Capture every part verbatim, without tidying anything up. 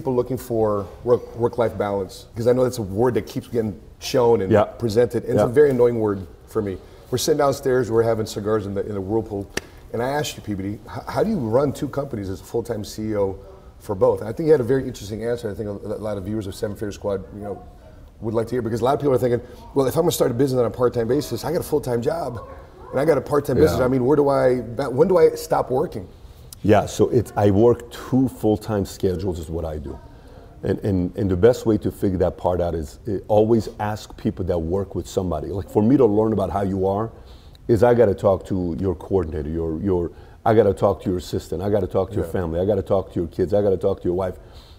people looking for work, work-life balance, because I know that's a word that keeps getting shown and yeah. presented, and yeah. it's a very annoying word for me. We're sitting downstairs, we're having cigars in the, in the whirlpool, and I asked you, P B D, how do you run two companies as a full-time C E O for both? And I think you had a very interesting answer. I think a lot of viewers of Seven Figure Squad, you know, would like to hear, because a lot of people are thinking, well, if I'm going to start a business on a part-time basis, I got a full-time job, and I got a part-time yeah. business. I mean, where do I, when do I stop working? Yeah, so it's, I work two full-time schedules is what I do. And, and, and the best way to figure that part out is it, always ask people that work with somebody. Like for me to learn about how you are is I got to talk to your coordinator, your, your, I got to talk to your assistant, I got to talk to yeah. your family, I got to talk to your kids, I got to talk to your wife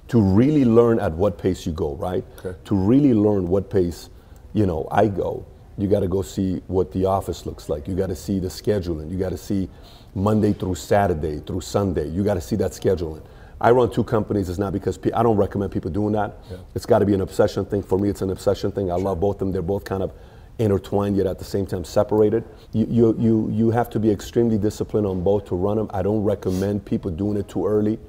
to really learn at what pace you go, right? Okay. To really learn what pace, you know, I go. You got to go see what the office looks like. You got to see the scheduling. You got to see Monday through Saturday through Sunday. You got to see that scheduling. I run two companies. It's not because pe I don't recommend people doing that. Yeah. It's got to be an obsession thing. For me, it's an obsession thing. I sure. love both of them. They're both kind of intertwined, yet at the same time separated. You, you, you, you have to be extremely disciplined on both to run them. I don't recommend people doing it too early.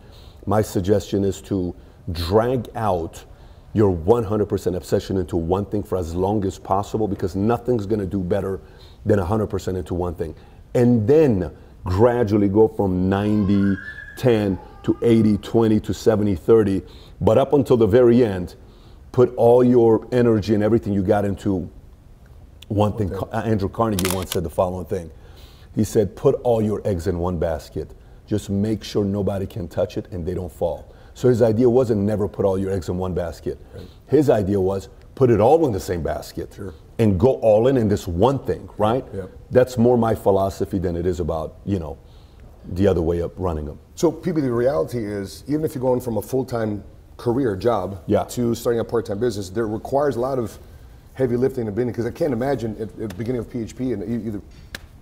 My suggestion is to drag out your one hundred percent obsession into one thing for as long as possible, because nothing's going to do better than one hundred percent into one thing. And then gradually go from ninety, ten to eighty, twenty to seventy, thirty. But up until the very end, put all your energy and everything you got into one thing. Okay. Andrew Carnegie once said the following thing. He said, put all your eggs in one basket. Just make sure nobody can touch it and they don't fall. So his idea wasn't never put all your eggs in one basket. Right. His idea was put it all in the same basket sure. and go all in in this one thing, right? Yep. That's more my philosophy than it is about, you know, the other way of running them. So P B D, the reality is, even if you're going from a full-time career job yeah. to starting a part-time business, there requires a lot of heavy lifting and bending, because I can't imagine at, at the beginning of P H P and either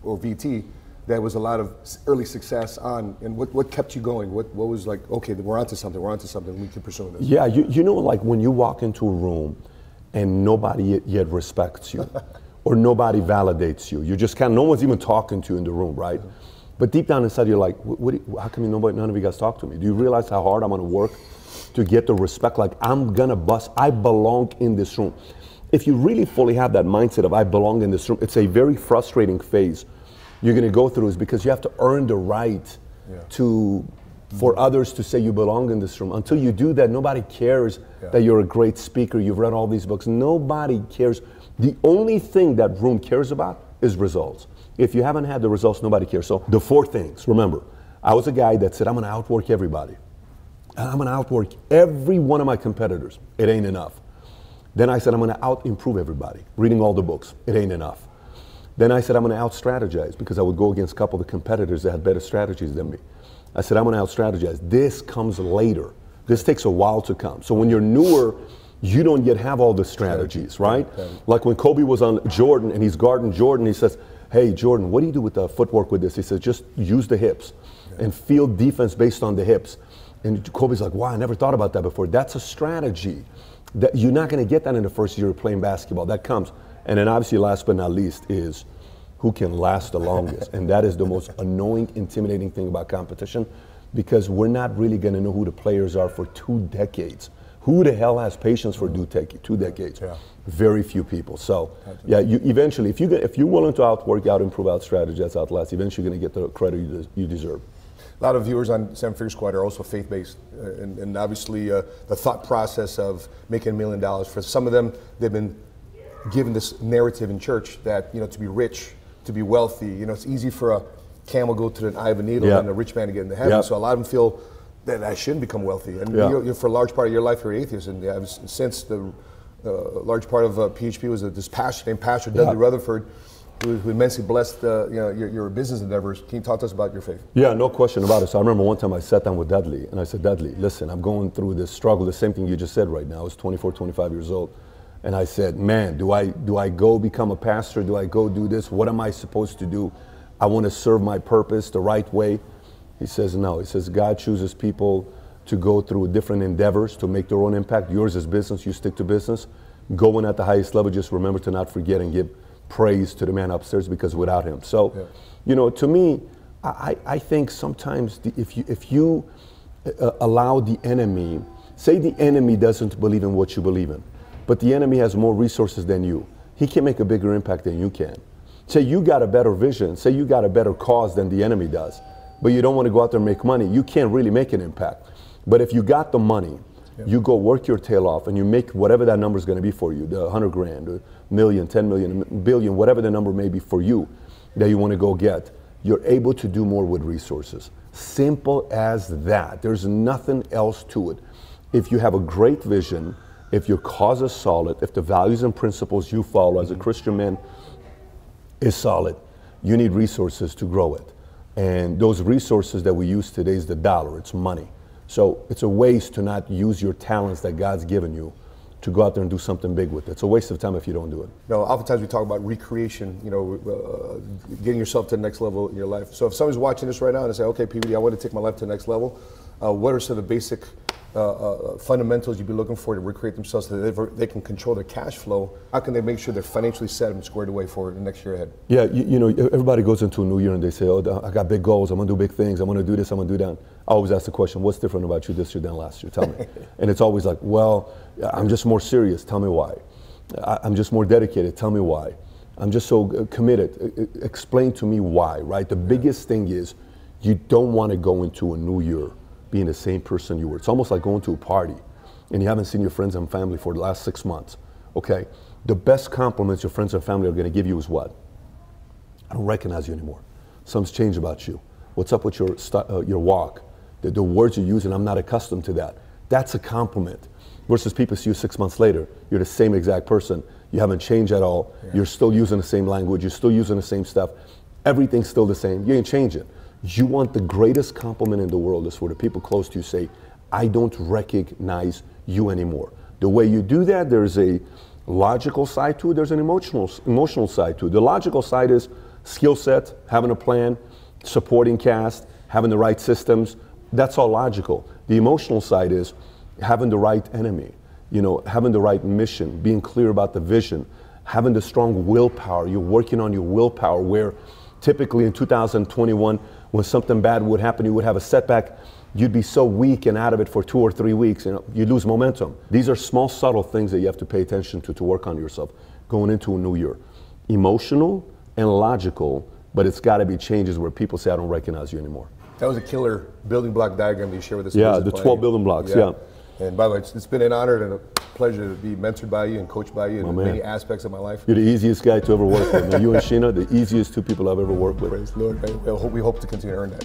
or V T, there was a lot of early success on, and what, what kept you going? What, what was like, okay, we're onto something, we're onto something, we keep pursuing this? Yeah, you, you know, like when you walk into a room and nobody yet respects you or nobody validates you, you just kind of, no one's even talking to you in the room, right? Yeah. But deep down inside, you're like, what, what you, how come nobody, none of you guys talk to me? Do you realize how hard I'm gonna work to get the respect? Like, I'm gonna bust, I belong in this room. If you really fully have that mindset of I belong in this room, it's a very frustrating phase you're going to go through, is because you have to earn the right yeah. to, for others to say you belong in this room. Until you do that, nobody cares yeah. that you're a great speaker, you've read all these books. Nobody cares. The only thing that room cares about is results. If you haven't had the results, nobody cares. So the four things, remember, I was a guy that said, I'm going to outwork everybody. I'm going to outwork every one of my competitors. It ain't enough. Then I said, I'm going to out-improve everybody, reading all the books. It ain't enough. Then I said, I'm going to out-strategize, because I would go against a couple of the competitors that had better strategies than me. I said, I'm going to out-strategize. This comes later. This takes a while to come. So when you're newer, you don't yet have all the strategies, right? Okay. Like when Kobe was on Jordan and he's guarding Jordan, he says, hey, Jordan, what do you do with the footwork with this? He says, just use the hips yeah. and field defense based on the hips. And Kobe's like, wow, I never thought about that before. That's a strategy. That you're not going to get that in the first year of playing basketball. That comes. And then obviously last but not least is who can last the longest. And that is the most annoying, intimidating thing about competition, because we're not really going to know who the players are for two decades. Who the hell has patience for two decades? Yeah. Very few people. So yeah, you eventually, if, you, if you're willing to outwork, out improve, out strategize, outlast, eventually you're going to get the credit you, des you deserve. A lot of viewers on Seven Figure Squad are also faith-based, uh, and, and obviously uh, the thought process of making a million dollars, for some of them, they've been given this narrative in church that, you know, to be rich, to be wealthy, you know, it's easy for a camel to go to the eye of a needle yeah. and a rich man to get into heaven. Yeah. So a lot of them feel that I shouldn't become wealthy. And yeah. you're, you're, for a large part of your life, you're atheist. And yeah, since the uh, large part of uh, P H P was a, this pastor named Pastor Dudley yeah. Rutherford, who, who immensely blessed uh, you know, your, your business endeavors. Can you talk to us about your faith? Yeah, no question about it. So I remember one time I sat down with Dudley and I said, Dudley, listen, I'm going through this struggle, the same thing you just said right now. I was twenty-four, twenty-five years old. And I said, man, do I, do I go become a pastor? Do I go do this? What am I supposed to do? I want to serve my purpose the right way. He says, no. He says, God chooses people to go through different endeavors to make their own impact. Yours is business. You stick to business. Going at the highest level, just remember to not forget and give praise to the man upstairs, because without him. So, yeah. you know, to me, I, I think sometimes the, if you, if you uh, allow the enemy Say the enemy doesn't believe in what you believe in, but the enemy has more resources than you. He can make a bigger impact than you can. Say you got a better vision, say you got a better cause than the enemy does, but you don't want to go out there and make money, you can't really make an impact. But if you got the money, yep. you go work your tail off and you make whatever that number is going to be for you, the one hundred grand, a million, ten million, billion, whatever the number may be for you that you want to go get, you're able to do more with resources. Simple as that. There's nothing else to it. If you have a great vision, if your cause is solid, if the values and principles you follow as a Christian man is solid, you need resources to grow it. And those resources that we use today is the dollar, it's money. So it's a waste to not use your talents that God's given you to go out there and do something big with it. It's a waste of time if you don't do it. No, oftentimes we talk about recreation, you know, uh, getting yourself to the next level in your life. So if somebody's watching this right now and they say, okay, P B D, I want to take my life to the next level, uh, what are some of the basic Uh, uh, fundamentals you'd be looking for to recreate themselves so that they can control their cash flow? How can they make sure they're financially set and squared away for the next year ahead? Yeah, you, you know, everybody goes into a new year and they say, oh, I got big goals, I'm gonna do big things, I'm gonna do this, I'm gonna do that. I always ask the question, what's different about you this year than last year? Tell me. And it's always like, well, I'm just more serious, tell me why. I, I'm just more dedicated, tell me why. I'm just so committed, explain to me why, right? The biggest thing is you don't wanna go into a new year being the same person you were. It's almost like going to a party and you haven't seen your friends and family for the last six months, okay? The best compliments your friends and family are gonna give you is what? I don't recognize you anymore. Something's changed about you. What's up with your, uh, your walk? The, the words you use, and I'm not accustomed to that. That's a compliment. Versus people see you six months later, you're the same exact person. You haven't changed at all. Yeah. You're still using the same language. You're still using the same stuff. Everything's still the same. You ain't changing. You want the greatest compliment in the world is for the people close to you say, I don't recognize you anymore. The way you do that, there's a logical side to it, there's an emotional, emotional side to it. The logical side is skill set, having a plan, supporting cast, having the right systems. That's all logical. The emotional side is having the right enemy, you know, having the right mission, being clear about the vision, having the strong willpower. You're working on your willpower where typically in two thousand twenty-one, when something bad would happen, you would have a setback, you'd be so weak and out of it for two or three weeks, you know, you lose momentum. These are small, subtle things that you have to pay attention to to work on yourself going into a new year. Emotional and logical, but it's gotta be changes where people say, I don't recognize you anymore. That was a killer building block diagram that you shared with us. Yeah, the twelve building blocks, yeah. yeah. And by the way, it's, it's been an honor and a pleasure to be mentored by you and coached by you in many aspects of my life. You're the easiest guy to ever work with. You and Sheena, the easiest two people I've ever worked with. Praise the Lord. We hope to continue to earn that.